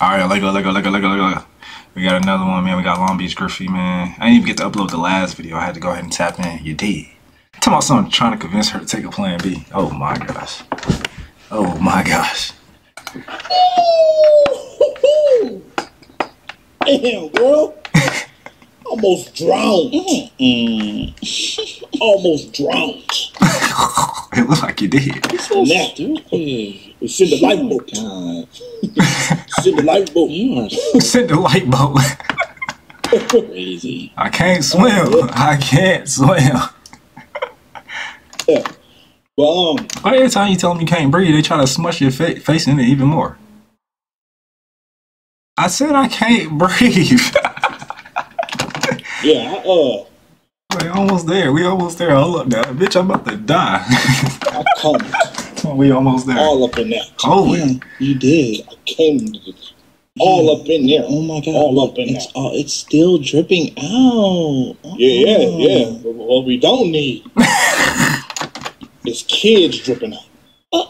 Alright, let go. We got another one, man. We got Long Beach Griffey, man. I didn't even get to upload the last video. I had to go ahead and tap in. You did. Talking about someone trying to convince her to take a Plan B. Oh my gosh. Oh my gosh. Damn, girl. Almost drowned. Almost drowned. It looked like you did. It's so stupid. It's in the lifeboat. Send the lifeboat. Send the lifeboat. Crazy. I can't swim. I can't swim. Yeah. Well, every time you tell them you can't breathe, they try to smush your face in it even more. I said I can't breathe. Yeah, we're almost there. We almost there. Hold up now. Bitch, I'm about to die. I come. We almost there. All up in there. Holy. Yeah, you did. I came all up in there. Oh my God. All up in there. It's still dripping out. Oh. Yeah. What we don't need is kids dripping out. I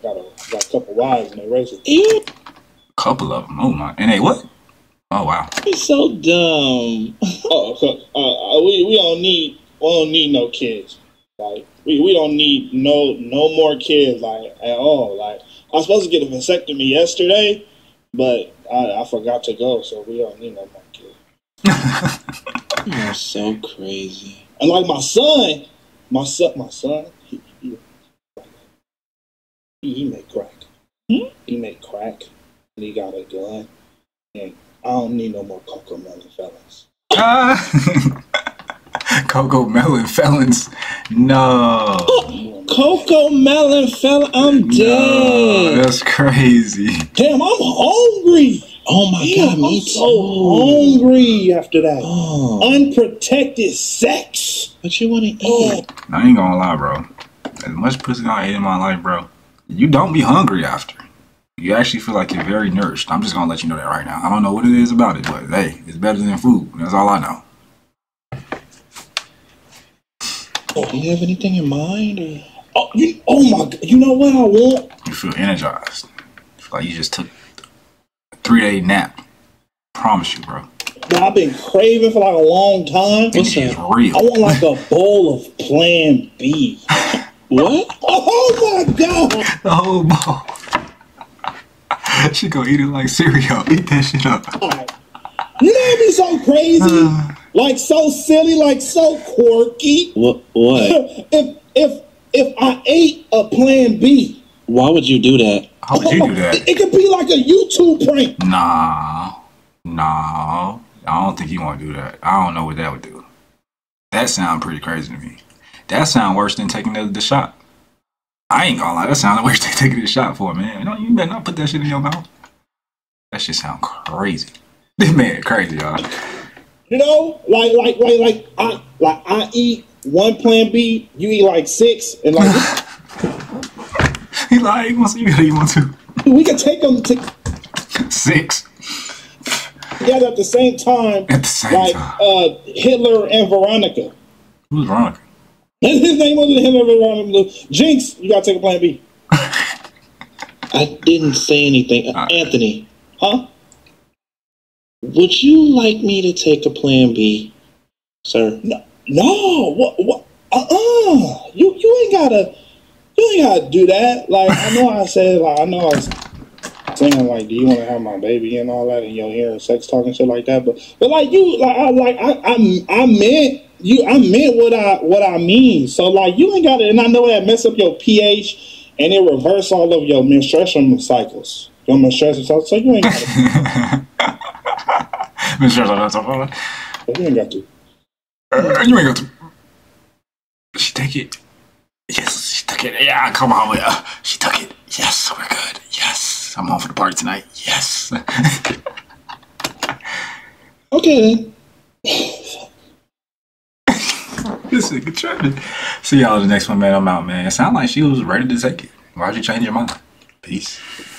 got a couple wives in the race. A couple of them. Oh my. And they what? Oh wow! He's so dumb. We don't need no kids. Like we don't need no more kids like at all. Like I was supposed to get a vasectomy yesterday, but I forgot to go, so we don't need no more kids. You're so crazy. And like my son, he made crack. Hmm? He made crack, and he got a gun, and I don't need no more Coco Melon felons. Coco Melon felons? No. Coco Melon felon? I'm dead. No, that's crazy. Damn, I'm hungry. Oh my God, me too. I'm so hungry after that. Oh. Unprotected sex. What you want to eat? Oh. I ain't gonna lie, bro. As much pussy I ate in my life, bro, you don't be hungry after. You actually feel like you're very nourished. I'm just gonna let you know that right now. I don't know what it is about it, but hey, it's better than food. That's all I know. Oh, do you have anything in mind? Or... oh my God! You know what I want? You feel energized. You feel like you just took a 3-day nap. Promise you, bro. Now, I've been craving for like a long time. This is real. I want like a bowl of Plan B. What? Oh my God! The whole bowl. She gonna eat it like cereal. Eat that shit up. You know it'd be so crazy, like so silly, like so quirky. What? If I ate a Plan B, why would you do that? How would you do that? It could be like a YouTube prank. Nah. I don't think you want to do that. I don't know what that would do. That sound pretty crazy to me. That sound worse than taking the shot. I ain't gonna lie, that sounds worse than taking a shot for, man. No, you better not put that shit in your mouth. That shit sound crazy. This man crazy, y'all. You know, like I eat one Plan B, you eat like 6, and like he like you gotta eat one too. We can take them to 6. Yeah, at the same time. At the same time. Hitler and Veronica. Who's Veronica? His name wasn't him. Jinx, you gotta take a Plan B. I didn't say anything. Anthony, huh? Would you like me to take a Plan B, sir? No. What? You ain't gotta do that. Like I know I said, like I know I was saying, like, do you want to have my baby and all that, and your hair and sex talk and shit like that. But like you, I meant what I mean. So like you ain't got it, and I know that mess up your pH and it reverse all of your menstruation cycles. Your menstruation cycles, so you ain't got to. You ain't got to. She took it. Yes, she took it. Yeah, come on, she took it. Yes, we're good. Yes, I'm home for the party tonight. Yes. Okay then. This nigga tripping. See y'all in the next one, man. I'm out, man. It sounded like she was ready to take it. Why'd you change your mind? Peace.